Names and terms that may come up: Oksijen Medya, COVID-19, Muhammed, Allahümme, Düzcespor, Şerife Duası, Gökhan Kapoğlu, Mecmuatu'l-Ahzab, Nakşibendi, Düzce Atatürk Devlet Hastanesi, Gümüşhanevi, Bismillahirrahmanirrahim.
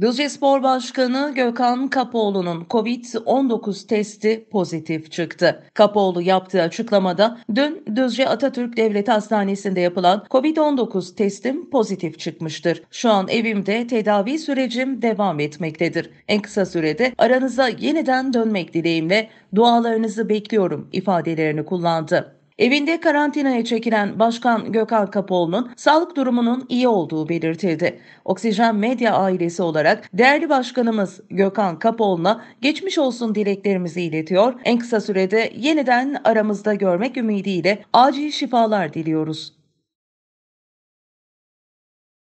Düzce Spor Başkanı Gökhan Kapoğlu'nun COVID-19 testi pozitif çıktı. Kapoğlu yaptığı açıklamada dün Düzce Atatürk Devlet Hastanesi'nde yapılan COVID-19 testim pozitif çıkmıştır. Şu an evimde tedavi sürecim devam etmektedir. En kısa sürede aranıza yeniden dönmek dileğimle dualarınızı bekliyorum ifadelerini kullandı. Evinde karantinaya çekilen Başkan Gökhan Kapoğlu'nun sağlık durumunun iyi olduğu belirtildi. Oksijen Medya ailesi olarak değerli başkanımız Gökhan Kapoğlu'na geçmiş olsun dileklerimizi iletiyor. En kısa sürede yeniden aramızda görmek ümidiyle acil şifalar diliyoruz.